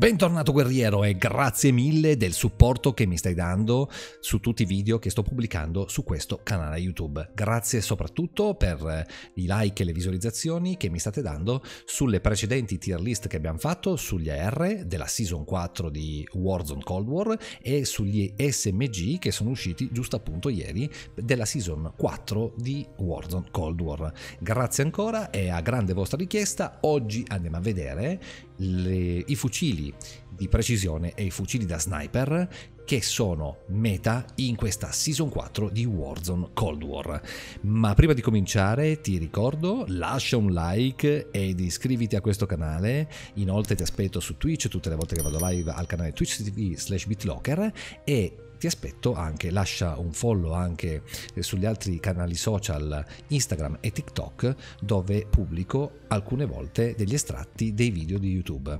Bentornato guerriero e grazie mille del supporto che mi stai dando su tutti i video che sto pubblicando su questo canale YouTube. Grazie soprattutto per i like e le visualizzazioni che mi state dando sulle precedenti tier list che abbiamo fatto sugli AR della Season 4 di Warzone Cold War e sugli SMG che sono usciti giusto appunto ieri della Season 4 di Warzone Cold War. Grazie ancora e a grande vostra richiesta oggi andiamo a vedere i fucili di precisione e i fucili da sniper che sono meta in questa Season 4 di Warzone Cold War. Ma prima di cominciare ti ricordo, lascia un like ed iscriviti a questo canale. Inoltre ti aspetto su Twitch tutte le volte che vado live al canale twitch.tv/BitLocker e ti aspetto anche, lascia un follow anche sugli altri canali social Instagram e TikTok dove pubblico alcune volte degli estratti dei video di YouTube.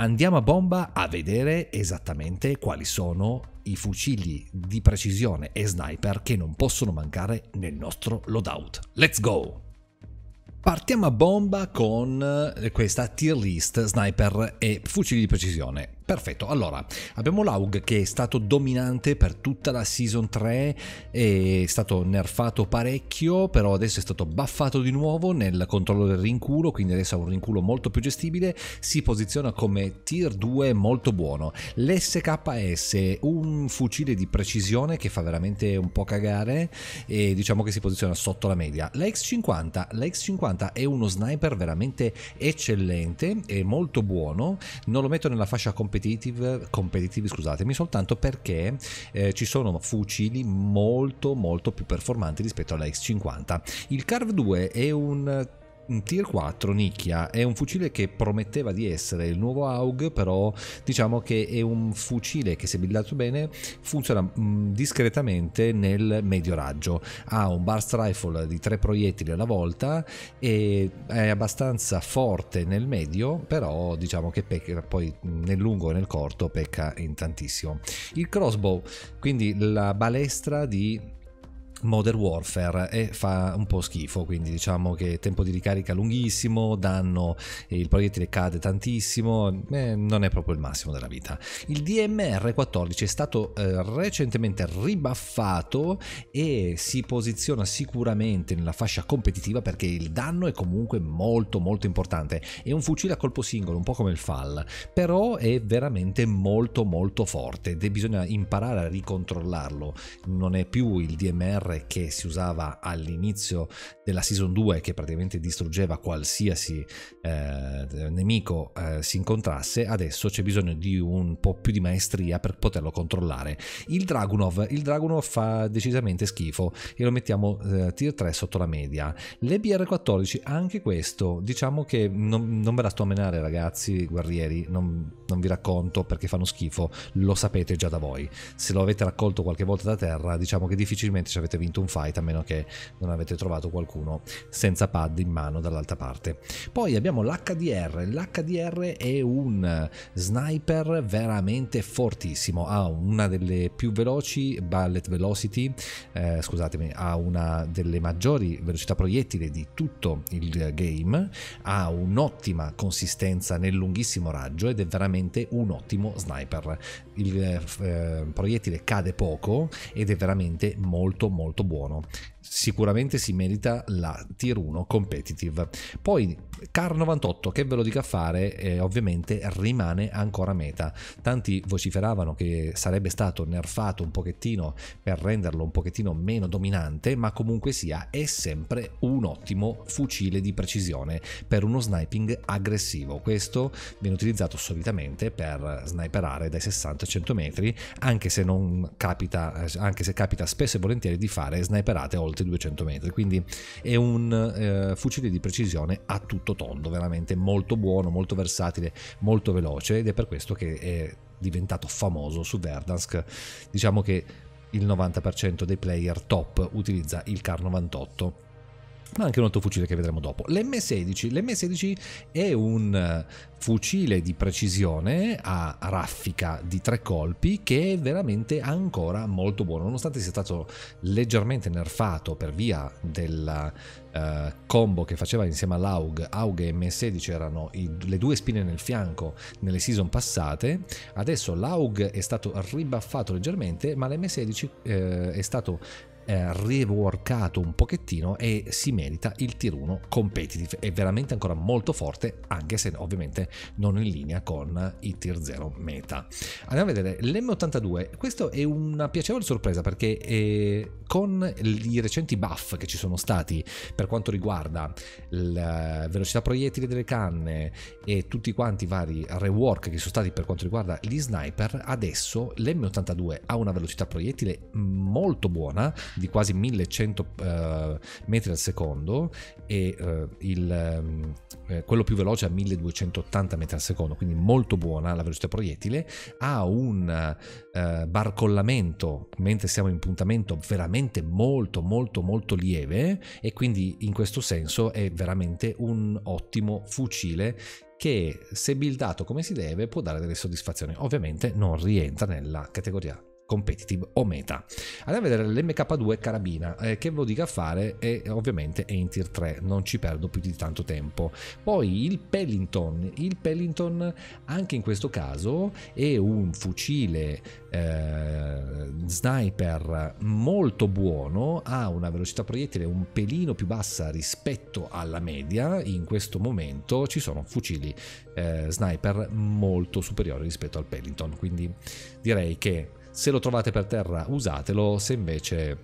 Andiamo a bomba a vedere esattamente quali sono i fucili di precisione e sniper che non possono mancare nel nostro loadout. Let's go! Partiamo a bomba con questa tier list sniper e fucili di precisione. Perfetto, allora abbiamo l'Aug che è stato dominante per tutta la Season 3, è stato nerfato parecchio, però adesso è stato buffato di nuovo nel controllo del rinculo, quindi adesso ha un rinculo molto più gestibile, si posiziona come tier 2 molto buono. L'SKS, un fucile di precisione che fa veramente un po' cagare e diciamo che si posiziona sotto la media. La X50, la X50 è uno sniper veramente eccellente e molto buono, non lo metto nella fascia competitive, scusatemi, soltanto perché ci sono fucili molto più performanti rispetto alla X50. Il CARV 2 è un tier 4 nicchia, è un fucile che prometteva di essere il nuovo Aug, però diciamo che è un fucile che, se buildato bene, funziona discretamente nel medio raggio, ha un burst rifle di 3 proiettili alla volta e è abbastanza forte nel medio, però diciamo che pecca poi nel lungo e nel corto, pecca in tantissimo. Il crossbow, quindi la balestra di Modern Warfare, e fa un po' schifo, quindi diciamo che tempo di ricarica lunghissimo, danno, il proiettile cade tantissimo, non è proprio il massimo della vita. Il DMR14 è stato recentemente ribaffato e si posiziona sicuramente nella fascia competitiva perché il danno è comunque molto importante. È un fucile a colpo singolo, un po' come il FAL, però è veramente molto forte ed bisogna imparare a ricontrollarlo. Non è più il DMR che si usava all'inizio della Season 2, che praticamente distruggeva qualsiasi nemico si incontrasse. Adesso c'è bisogno di un po' più di maestria per poterlo controllare. Il Dragunov fa decisamente schifo e lo mettiamo tier 3 sotto la media. Le BR14, anche questo, diciamo che non ve la sto a menare, ragazzi guerrieri, non vi racconto perché fanno schifo, lo sapete già da voi. Se lo avete raccolto qualche volta da terra, diciamo che difficilmente ci avete vinto un fight, a meno che non avete trovato qualcuno senza pad in mano dall'altra parte. Poi abbiamo l'HDR. L'HDR è un sniper veramente fortissimo, ha una delle più veloci bullet velocity, scusatemi, ha una delle maggiori velocità proiettile di tutto il game, ha un'ottima consistenza nel lunghissimo raggio ed è veramente un ottimo sniper. Il proiettile cade poco ed è veramente molto buono. Sicuramente si merita la tier 1 competitive. Poi Kar98, che ve lo dica a fare, ovviamente rimane ancora meta. Tanti vociferavano che sarebbe stato nerfato un pochettino per renderlo un pochettino meno dominante, ma comunque sia è sempre un ottimo fucile di precisione per uno sniping aggressivo. Questo viene utilizzato solitamente per sniperare dai 60 ai 100 metri, anche se capita spesso e volentieri di fare sniperate oltre 200 metri, quindi è un fucile di precisione a tutto tondo, veramente molto buono, molto versatile, molto veloce, ed è per questo che è diventato famoso su Verdansk. Diciamo che il 90% dei player top utilizza il Kar98 ma anche un altro fucile che vedremo dopo. L'M16. L'M16 è un fucile di precisione a raffica di 3 colpi che è veramente ancora molto buono, nonostante sia stato leggermente nerfato per via del combo che faceva insieme all'Aug. Aug e M16 erano le due spine nel fianco nelle season passate. Adesso l'Aug è stato ribaffato leggermente, ma l'M16 è stato reworkato un pochettino e si merita il tier 1 competitive. È veramente ancora molto forte, anche se ovviamente non in linea con i tier 0 meta. Andiamo a vedere l'M82. Questo è una piacevole sorpresa perché con i recenti buff che ci sono stati per quanto riguarda la velocità proiettile delle canne e tutti quanti i vari rework che sono stati per quanto riguarda gli sniper, adesso l'M82 ha una velocità proiettile molto buona di quasi 1100 metri al secondo e quello più veloce a 1280 metri al secondo, quindi molto buona la velocità proiettile. Ha un barcollamento mentre siamo in puntamento veramente molto lieve, e quindi in questo senso è veramente un ottimo fucile che, se buildato come si deve, può dare delle soddisfazioni. Ovviamente non rientra nella categoria competitive o meta. Andiamo a vedere l'MK2 carabina, che ve lo dica a fare, e ovviamente è in tier 3, non ci perdo più di tanto tempo. Poi il Pellington. Il Pellington anche in questo caso è un fucile sniper molto buono, ha una velocità proiettile un pelino più bassa rispetto alla media. In questo momento ci sono fucili sniper molto superiori rispetto al Pellington, quindi direi che se lo trovate per terra usatelo, se invece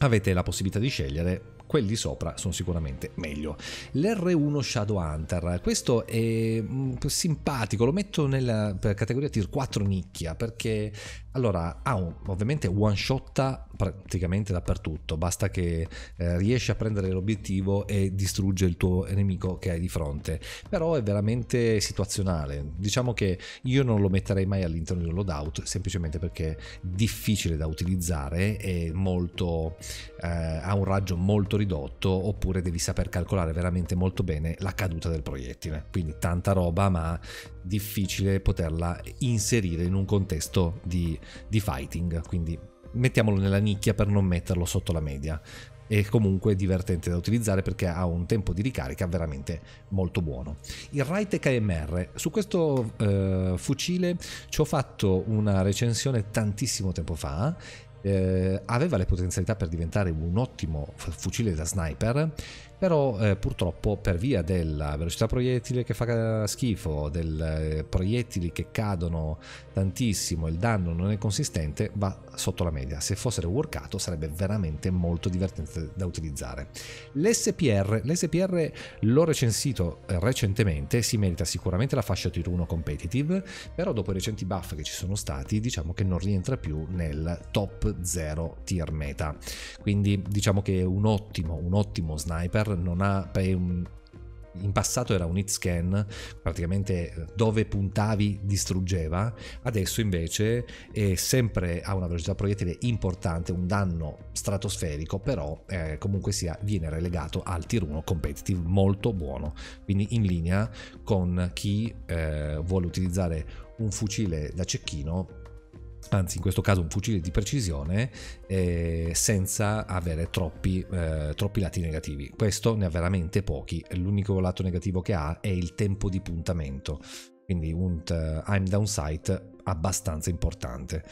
avete la possibilità di scegliere, quelli sopra sono sicuramente meglio. L'R1 Shadowhunter, questo è simpatico, lo metto nella categoria tier 4 nicchia perché allora ha ovviamente one shot praticamente dappertutto, basta che riesci a prendere l'obiettivo e distrugge il tuo nemico che hai di fronte, però è veramente situazionale. Diciamo che io non lo metterei mai all'interno di un loadout, semplicemente perché è difficile da utilizzare, è molto, ha un raggio molto ridotto, oppure devi saper calcolare veramente molto bene la caduta del proiettile, quindi tanta roba ma difficile poterla inserire in un contesto di fighting, quindi mettiamolo nella nicchia per non metterlo sotto la media. È comunque divertente da utilizzare perché ha un tempo di ricarica veramente molto buono. Il Rytec AMR, su questo fucile ci ho fatto una recensione tantissimo tempo fa. Aveva le potenzialità per diventare un ottimo fucile da sniper, però purtroppo per via della velocità proiettile che fa schifo, dei proiettili che cadono tantissimo, il danno non è consistente, va sotto la media. Se fosse reworkato sarebbe veramente molto divertente da utilizzare. L'SPR l'ho recensito recentemente, si merita sicuramente la fascia tier 1 competitive, però dopo i recenti buff che ci sono stati diciamo che non rientra più nel top 0 tier meta, quindi diciamo che è un ottimo sniper. Non ha, in passato era un hit scan, praticamente dove puntavi distruggeva, adesso invece è sempre a una velocità proiettile importante, un danno stratosferico, però comunque sia viene relegato al tier 1 competitive molto buono, quindi in linea con chi vuole utilizzare un fucile da cecchino, anzi in questo caso un fucile di precisione, senza avere troppi lati negativi. Questo ne ha veramente pochi, l'unico lato negativo che ha è il tempo di puntamento, quindi un aim down sight abbastanza importante.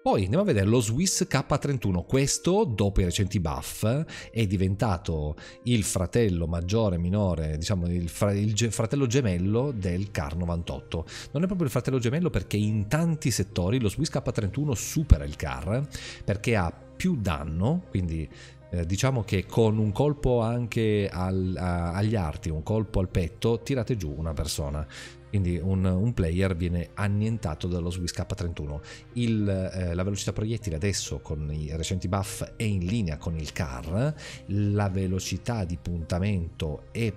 Poi andiamo a vedere lo Swiss K31, questo dopo i recenti buff è diventato il fratello maggiore, minore, diciamo il fratello gemello del Kar98. Non è proprio il fratello gemello perché in tanti settori lo Swiss K31 supera il Kar perché ha più danno, quindi diciamo che con un colpo anche agli arti, un colpo al petto, tirate giù una persona. Quindi un player viene annientato dallo Swiss K31. La velocità proiettile adesso con i recenti buff è in linea con il Kar, la velocità di puntamento è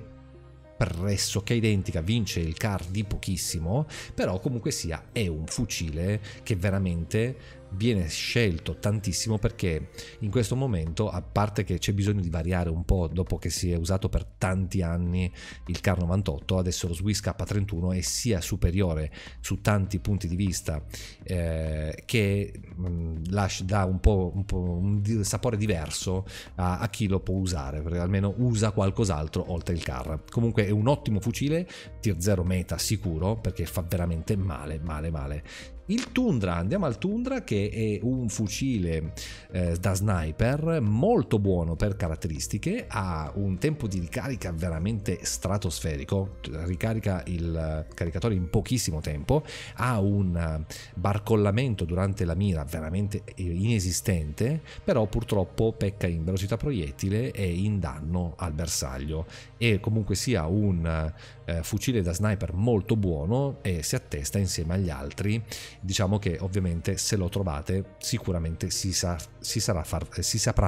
pressoché identica, vince il CAR di pochissimo, però comunque sia è un fucile che veramente viene scelto tantissimo, perché in questo momento, a parte che c'è bisogno di variare un po' dopo che si è usato per tanti anni il Kar98, adesso lo Swiss K31 è sia superiore su tanti punti di vista, che dà un sapore diverso a chi lo può usare, perché almeno usa qualcos'altro oltre il Kar. Comunque è un ottimo fucile tier 0 meta sicuro, perché fa veramente male. Il Tundra, andiamo al Tundra, che è un fucile da sniper molto buono per caratteristiche, ha un tempo di ricarica veramente stratosferico, ricarica il caricatore in pochissimo tempo, ha un barcollamento durante la mira veramente inesistente, però purtroppo pecca in velocità proiettile e in danno al bersaglio, e comunque sia un fucile da sniper molto buono e si attesta insieme agli altri. Diciamo che ovviamente se lo trovate sicuramente si saprà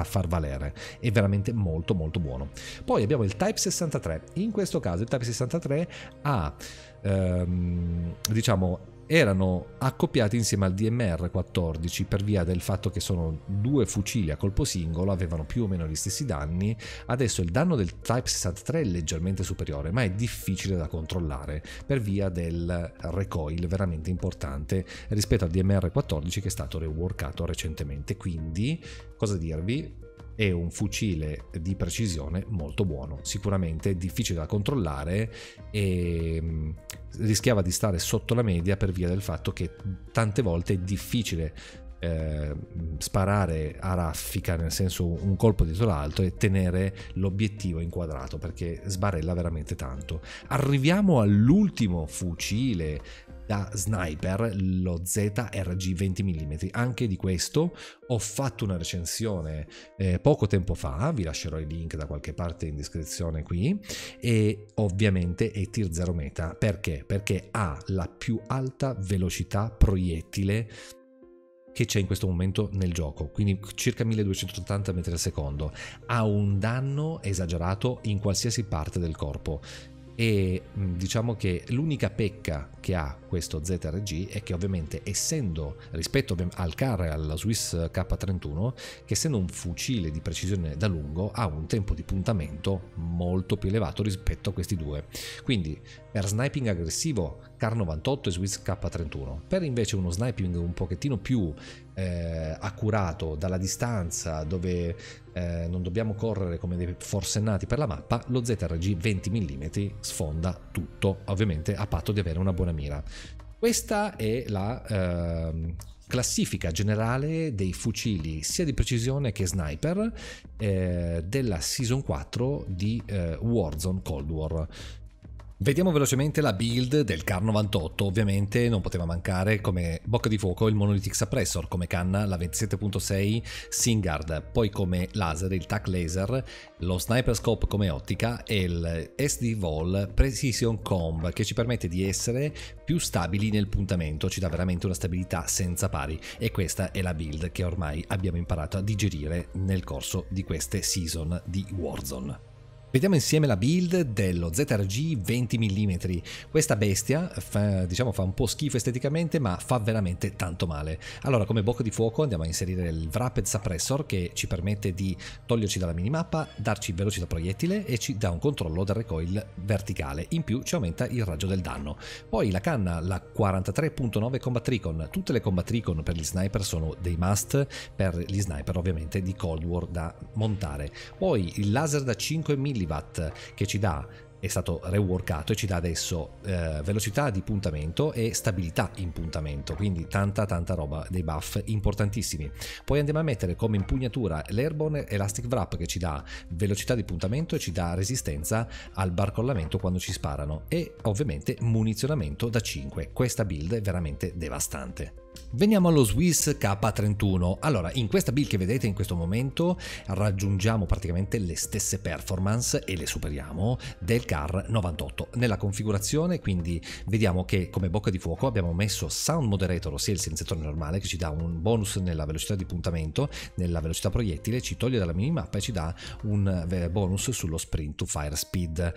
far valere, è veramente molto buono. Poi abbiamo il Type 63, in questo caso il Type 63 ha diciamo, erano accoppiati insieme al DMR14 per via del fatto che sono due fucili a colpo singolo, avevano più o meno gli stessi danni. Adesso il danno del Type 63 è leggermente superiore, ma è difficile da controllare per via del recoil veramente importante rispetto al DMR14 che è stato reworkato recentemente. Quindi cosa dirvi? È un fucile di precisione molto buono, sicuramente difficile da controllare e rischiava di stare sotto la media per via del fatto che tante volte è difficile sparare a raffica, nel senso un colpo dietro l'altro, e tenere l'obiettivo inquadrato perché sbarella veramente tanto. Arriviamo all'ultimo fucile da sniper, lo ZRG 20 mm. Anche di questo ho fatto una recensione poco tempo fa, vi lascerò il link da qualche parte in descrizione qui, e ovviamente è tier 0 meta. Perché? Perché ha la più alta velocità proiettile che c'è in questo momento nel gioco, quindi circa 1280 metri al secondo, ha un danno esagerato in qualsiasi parte del corpo. E diciamo che l'unica pecca che ha questo ZRG è che ovviamente, essendo rispetto al CAR e alla Swiss K31, che essendo un fucile di precisione da lungo, ha un tempo di puntamento molto più elevato rispetto a questi due. Quindi per sniping aggressivo Kar98 e Swiss K31, per invece uno sniping un pochettino più accurato dalla distanza, dove non dobbiamo correre come dei forsennati per la mappa, lo ZRG 20 mm sfonda tutto, ovviamente a patto di avere una buona mira. Questa è la classifica generale dei fucili sia di precisione che sniper della Season 4 di Warzone Cold War. Vediamo velocemente la build del Kar98. Ovviamente non poteva mancare come bocca di fuoco il Monolithic Suppressor, come canna la 27.6 Singard, poi come laser il Tac Laser, lo Sniper Scope come ottica e il SD-Vall Precision Comb, che ci permette di essere più stabili nel puntamento, ci dà veramente una stabilità senza pari, e questa è la build che ormai abbiamo imparato a digerire nel corso di queste season di Warzone. Vediamo insieme la build dello ZRG 20 mm. Questa bestia fa un po' schifo esteticamente, ma fa veramente tanto male. Allora, come bocca di fuoco andiamo a inserire il Rapid suppressor, che ci permette di toglierci dalla minimappa, darci velocità proiettile e ci dà un controllo del recoil verticale. In più ci aumenta il raggio del danno. Poi la canna, la 43.9 Combat Recon. Tutte le Combat Recon per gli sniper sono dei must per gli sniper ovviamente di Cold War da montare. Poi il laser da 5 mm che ci dà, è stato reworkato e ci dà adesso velocità di puntamento e stabilità in puntamento, quindi tanta roba, dei buff importantissimi. Poi andiamo a mettere come impugnatura l'Airborne Elastic Wrap, che ci dà velocità di puntamento e ci dà resistenza al barcollamento quando ci sparano, e ovviamente munizionamento da 5. Questa build è veramente devastante. Veniamo allo Swiss K31. Allora, in questa build che vedete in questo momento raggiungiamo praticamente le stesse performance e le superiamo del CAR98 nella configurazione. Quindi vediamo che come bocca di fuoco abbiamo messo Sound moderator, ossia il sensore normale che ci dà un bonus nella velocità di puntamento, nella velocità proiettile, ci toglie dalla minimappa e ci dà un bonus sullo sprint to fire speed.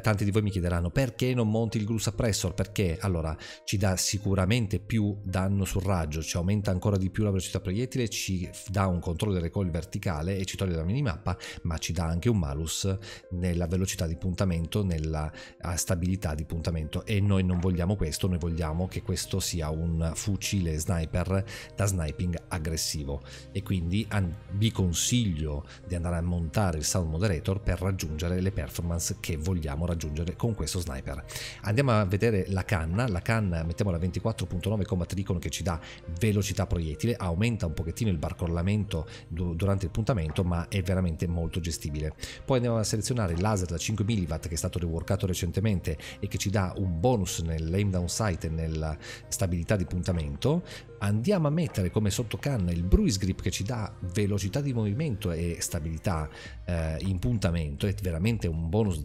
Tanti di voi mi chiederanno perché non monti il Gru Suppressor, perché allora ci dà sicuramente più danno sul raggio, ci aumenta ancora di più la velocità proiettile, ci dà un controllo del recoil verticale e ci toglie la minimappa, ma ci dà anche un malus nella velocità di puntamento, nella stabilità di puntamento, e noi non vogliamo questo, noi vogliamo che questo sia un fucile sniper da sniping aggressivo, e quindi vi consiglio di andare a montare il Sound moderator per raggiungere le performance che vogliamo raggiungere con questo sniper. Andiamo a vedere la canna. La canna mettiamo la 24.9 Combat Recon che ci dà velocità proiettile, aumenta un pochettino il barcollamento durante il puntamento, ma è veramente molto gestibile. Poi andiamo a selezionare il laser da 5 mW che è stato reworkato recentemente e che ci dà un bonus nell'aim down sight e nella stabilità di puntamento. Andiamo a mettere come sottocanna il Bruise grip che ci dà velocità di movimento e stabilità in puntamento, è veramente un bonus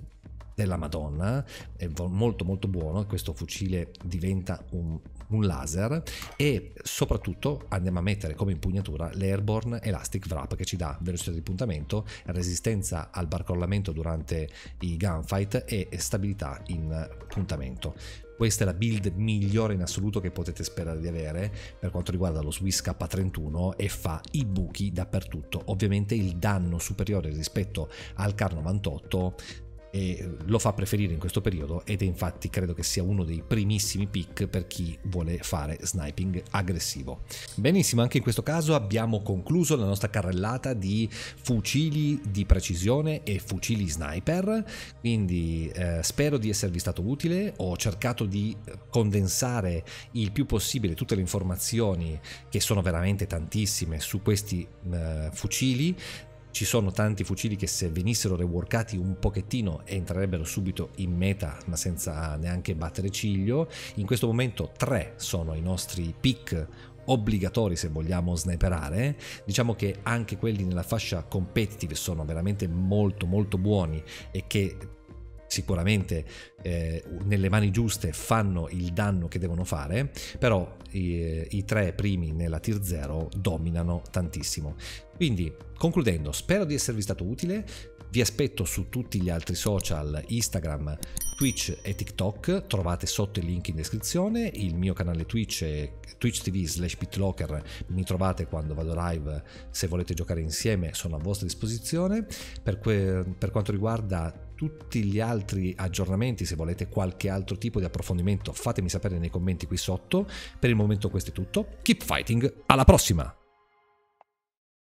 della Madonna, è molto molto buono. Questo fucile diventa un laser, e soprattutto andiamo a mettere come impugnatura l'Airborne Elastic Wrap che ci dà velocità di puntamento, resistenza al barcollamento durante i gunfight e stabilità in puntamento. Questa è la build migliore in assoluto che potete sperare di avere per quanto riguarda lo Swiss K31, e fa i buchi dappertutto. Ovviamente il danno superiore rispetto al CAR98 e lo fa preferire in questo periodo, ed è infatti credo che sia uno dei primissimi pick per chi vuole fare sniping aggressivo. Benissimo, anche in questo caso abbiamo concluso la nostra carrellata di fucili di precisione e fucili sniper, quindi spero di esservi stato utile. Ho cercato di condensare il più possibile tutte le informazioni, che sono veramente tantissime, su questi fucili. Ci sono tanti fucili che, se venissero reworkati un pochettino, entrerebbero subito in meta, ma senza neanche battere ciglio. In questo momento 3 sono i nostri pick obbligatori se vogliamo sniperare. Diciamo che anche quelli nella fascia competitive sono veramente molto molto buoni, e che sicuramente nelle mani giuste fanno il danno che devono fare, però i 3 primi nella tier 0 dominano tantissimo. Quindi, concludendo, spero di esservi stato utile. Vi aspetto su tutti gli altri social, Instagram, Twitch e TikTok, trovate sotto il link in descrizione. Il mio canale Twitch è twitch.tv/BitLocker, mi trovate quando vado live, se volete giocare insieme sono a vostra disposizione. Per quanto riguarda tutti gli altri aggiornamenti, se volete qualche altro tipo di approfondimento fatemi sapere nei commenti qui sotto. Per il momento questo è tutto, keep fighting, alla prossima!